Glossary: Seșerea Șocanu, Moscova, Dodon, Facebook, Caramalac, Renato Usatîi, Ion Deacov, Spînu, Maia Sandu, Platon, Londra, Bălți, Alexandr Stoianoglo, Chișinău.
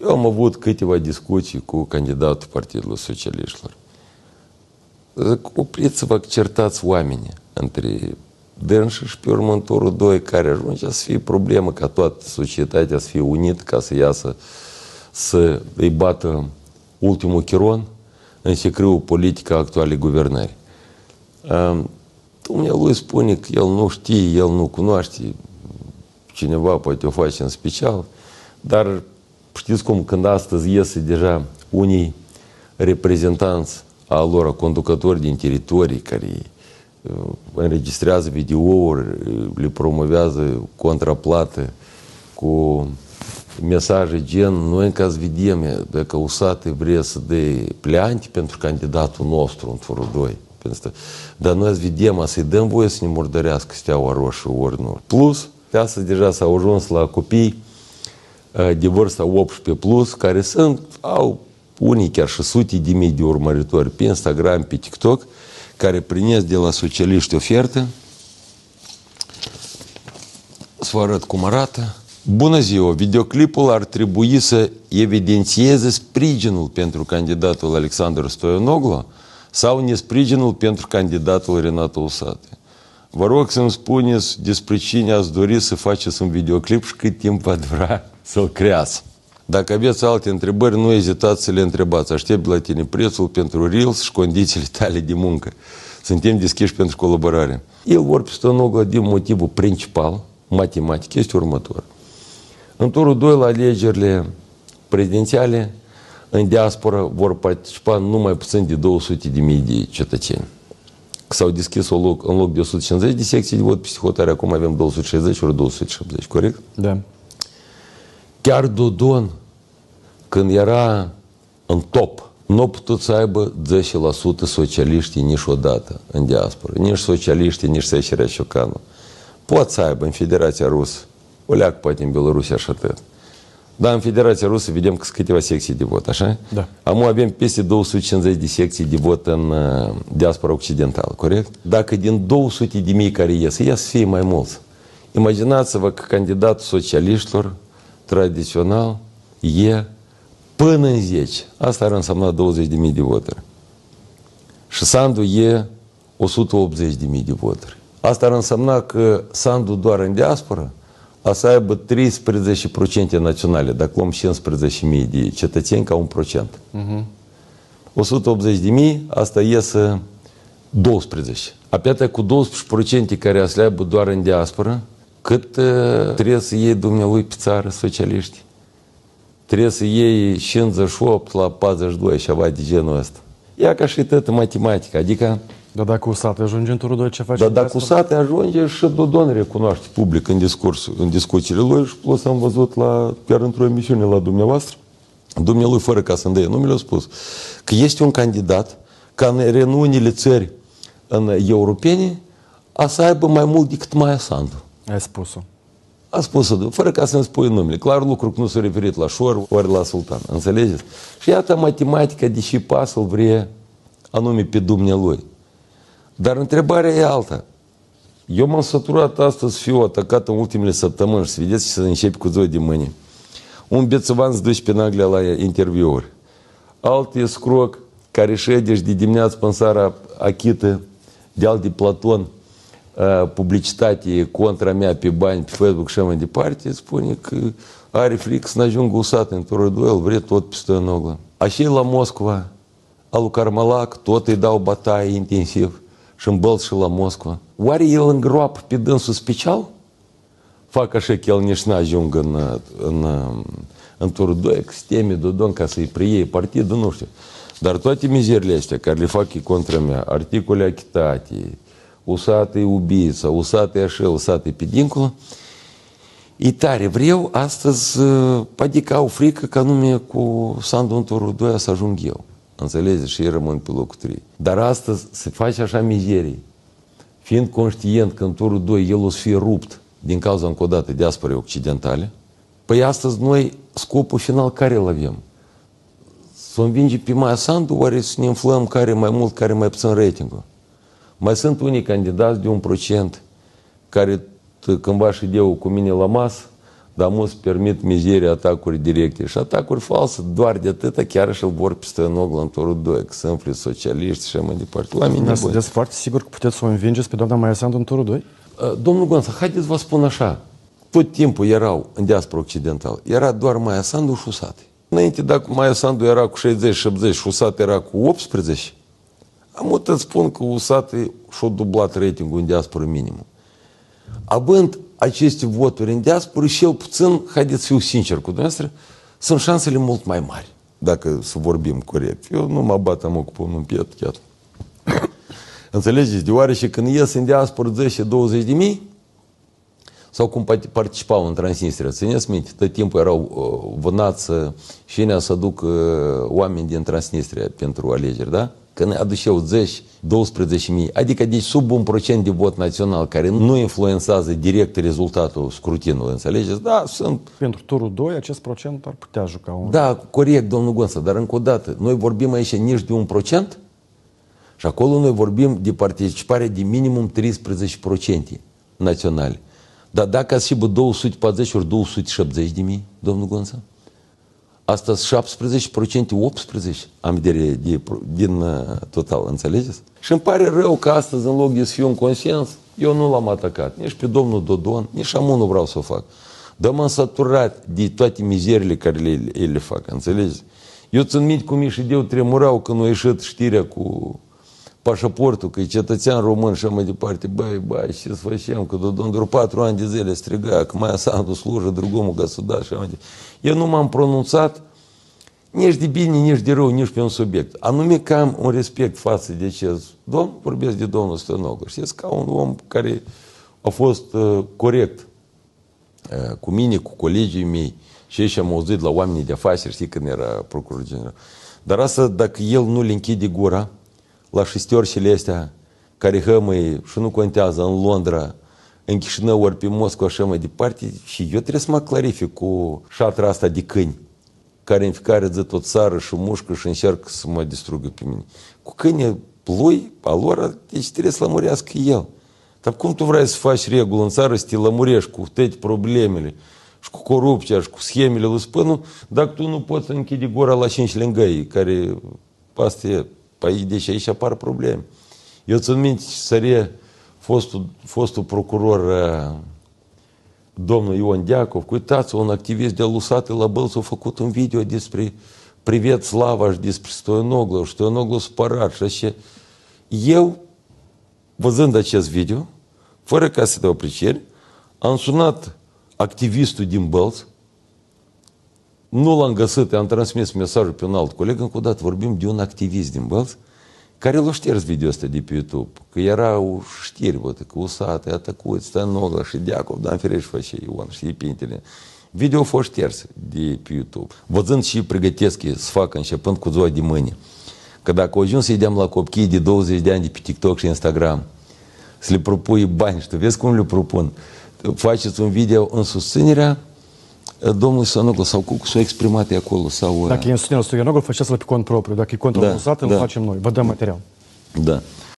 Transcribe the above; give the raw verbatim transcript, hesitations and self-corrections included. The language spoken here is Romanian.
Eu am avut câteva discuții cu candidatul Partidului Socialiștilor. Zic, opriți-vă, certați oamenii între dânsi și pe următorul doi care ajunge să fie problemă ca toată societatea să fie unită, ca să iasă, să îi bată ultimul chiron în secretul politica actualei guvernări. Dumnealui spune că el nu știe, el nu cunoaște, cineva poate o face în special, dar știți cum, când astăzi iese deja unii reprezentanți a lor, conducători din teritorii care înregistrează videouri, le promovează contraplată cu mesaje gen noi ca să vedem dacă Usatîi vrea să dea pleante pentru candidatul nostru în turul doi. Dar noi să vedem, să-i dăm voie să ne murdărească steaua roșie ori nu. Plus, de asta deja s-au ajuns la copii de vârsta optsprezece plus, care sunt, au unii chiar și sute de mii de urmăritori pe Instagram, pe TikTok, care primesc de la socialiști ofertă. Să vă arăt cum arată. Bună ziua! Videoclipul ar trebui să evidențieze sprijinul pentru candidatul Alexandr Stoianoglo sau nesprijinul pentru candidatul Renato Usatîi. Vă rog să-mi spuneți despre cine ați dori să faceți un videoclip și cât timp va dura să-l creați. Dacă aveți alte întrebări, nu ezitați să le întrebați. Aștept la tine prețul pentru Reels și condițiile tale de muncă. Suntem deschiși pentru colaborare. El vorbește Stoianoglo din motivul principal, matematic, este următor. În turul doi, la alegerile prezidențiale, în diaspora vor participa numai puțin de două sute de mii de cetățeni. S-au deschis în loc de o sută cincizeci de secții de vot peste hotare, acum avem două sute șaizeci ori două sute șaptezeci, corect? Da. Chiar Dodon, când era în top, nu a putut să aibă zece la sută socialiștii niciodată în diaspora. Nici socialiștii, nici Seșerea Șocanu. Pot să aibă în Federația Rusă, o leac poate în Bielorusia și atât. Dar în Federația Rusă vedem că sunt câteva secții de vot, așa? Da. Acum avem peste două sute cincizeci de secții de vot în diaspora occidentală, corect? Dacă din două sute de mii care ies, ia să fie mai mulți. Imaginați-vă că candidatul socialiștilor tradițional e până în zece. Asta ar însemna douăzeci de mii de voturi. Și Sandu e o sută optzeci de mii de voturi. Asta ar însemna că Sandu doar în diaspora a să aibă treisprezece procente naționale, dacă luăm cincisprezece mii de cetățeni ca un procent. o sută optzeci de mii, asta iese douăsprezece. Apiată cu douăsprezece procente care a să le aibă doar în diaspora, cât trebuie să iei dumnealui pe țară socialiști. Trebuie să iei cincizeci și opt la patruzeci și doi, ceva de genul ăsta. Ia ca și tătă matematică, adică... Dar dacă Usatîi ajunge în turul doi, ce face? Dar dacă Usatîi ajunge și Dodon recunoaște public în discurs, în discuțiile lui și plus am văzut la, chiar într-o emisiune la dumneavoastră, dumnealui fără ca să-mi dea numele a spus că este un candidat ca în unele țări în europene a să aibă mai mult decât Maia Sandu. Ai spus-o. A spus-o, fără ca să-mi spui numele. Clar lucru că nu s-a referit la Șor, ori la Sultan. Înțelegeți? Și iată matematica, deși pasul vrea anume pe dumnealui. Dar întrebarea e alta. Eu m-am săturat astăzi să fiu atacat în ultimele săptămâni și să vedeți și să începi cu zoi de mâine. Un bețăvan îți duci pe naglea la interviuri. Altul e scroc care ședești de dimineață până seara achită de alt de Platon publicitate contra mea pe bani, pe Facebook și mai departe, spune că are frică să n-ajungă Usatîi în turul doi, el vrea tot pe Stoianoglo. Așa e la Moscova, alu Carmalac, tot îi dau bataie intensiv. Și în Bălți și la Moscova. Oare el îngroapă pe dânsul special? Fac așa că el nici n-ajungă în, în, în turul doi, că se teme Dodon ca să-i preie partidul, nu știu. Dar toate mizerile astea care le fac ei contra mea, articole achitate, Usatîi ubița, Usatîi așa, Usatîi pe dincolo, e tare vreau astăzi, adică au frică că anume cu Sandu în turul doi să ajung eu. Înțelegeți? Și ei rămân pe locul trei. Dar astăzi se face așa mizerii, fiind conștient că în turul doi el o să fie rupt din cauza încă o dată diasporei occidentale, păi astăzi noi scopul final care îl avem? Să învinge pe Maia Sandu, oare să ne inflăm care mai mult, care mai puțin ratingul? Mai sunt unii candidați de un procent care cândva și ideul cu mine la masă dar mulți permit mizerii atacuri directe. Și atacuri false, doar de atâta, chiar și îl vor pe Stoianoglo în turul doi, că sunt socialiști și mai departe. Oamenii nebuni. Sunteți foarte sigur că puteți să o învingeți pe doamna Maiasand în turul doi? Domnul Gonța, haideți vă spun așa. Tot timpul erau în deasupra occidental. Era doar Maiasandu și Usatîi. Înainte, dacă Maiasandu era cu șaizeci șaptezeci și Usatîi era cu optsprezece, am uite îți spun că Usatîi și-a dublat ratingul în deasupra minimum. Având aceste voturi în diasporă, și el puțin, haideți să fiu sincer cu dumneavoastră, sunt șansele mult mai mari, dacă să vorbim corect. Eu nu mă bat, am ocupat un piet, chiar. Înțelegeți? Deoarece când ies în diasporă zece douăzeci de mii, sau cum participau în Transnistria, țineți minte, tot timpul erau vânați și ei să aduc oameni din Transnistria pentru alegeri, da? Când aduceau zece douăsprezece mii, adică deci sub un procent de vot național care nu influențează direct rezultatul scrutinului, înțelegeți? Da, sunt... Pentru turul doi, acest procent ar putea juca un... Da, corect, domnul Gonța, dar încă o dată, noi vorbim aici nici de un procent și acolo noi vorbim de participare de minimum treisprezece procente naționale. Dar dacă ați și două sute patruzeci ori două sute șaptezeci de mii, domnul Gonța? Asta șaptesprezece procente, optsprezece am vedere din total, înțelegeți? Și îmi pare rău că astăzi, în loc de să fiu un consens, eu nu l-am atacat. Nici pe domnul Dodon, nici amul nu vreau să o fac. Dar m-am saturat de toate mizerile care le, ele fac, înțelegeți? Eu țin minte cum ei și eu tremurau când a ieșit știrea cu pașaportul, că e cetățean român și mai departe. Băi, băi, ce să facem? Că Dodon doar patru ani de zile striga, că mai Maiasandu slujă drugomul găsudat și așa mai departe. Eu nu m-am pronunțat nici de bine, nici de rău, nici pe un subiect. Anume că am un respect față de acest domn, vorbesc de domnul Stoianoglo. Știți, ca un om care a fost uh, corect uh, cu mine, cu colegii mei și ei și-am auzit la oamenii de afaceri, știi, când era procuror general. Dar asta, dacă el nu le închide gura la șestiorșile astea care hămâie și nu contează în Londra, în Chișinău, ori pe Moscova și mai departe, și eu trebuie să mă clarific cu șatra asta de câini, care în fiecare zi tot sară și mușcă și încearcă să mă distrugă pe mine. Cu câinii lui, a lor, deci trebuie să lămurească el. Dar cum tu vrei să faci regulă în țară, să te lămurești cu toate problemele și cu corupția și cu schemele lui Spânu, dacă tu nu poți să închide gura la cinci lângăi, care asta e, deci aici apar probleme. Eu țin minte, sărie, Fostul, fostul procuror domnul Ion Deacov, uitați, un activist de Lusate la Bălț a făcut un video despre Privet Slava și despre Stoianoglo, Stoianoglo supărat și așa. Eu, văzând acest video, fără ca să dau aprecieri, am sunat activistul din Bălț, nu l-am găsit, am transmis mesajul pe un alt coleg, încă o dată vorbim de un activist din Bălț, care l-a șters video ăsta de pe YouTube, că erau știri, bă, că Usatîi, atacuți, Stoianoglo și Deacov, dar în ferești face Ion și Epintele. Video a fost șters de pe YouTube, văzând și pregătesc să facă începând cu ziua de mâine. Că dacă ajung să-i deam la copii de douăzeci de ani de pe TikTok și Instagram, să le propui bani, și tu vezi cum le propun, faceți un video în susținerea domnul Stoianoglo sau cu s-au exprimat acolo sau... Dacă e în susținerea Stoianoglo, faceți-l pe cont propriu. Dacă e contul Usatîi, îl facem noi. Vă dăm material. Da.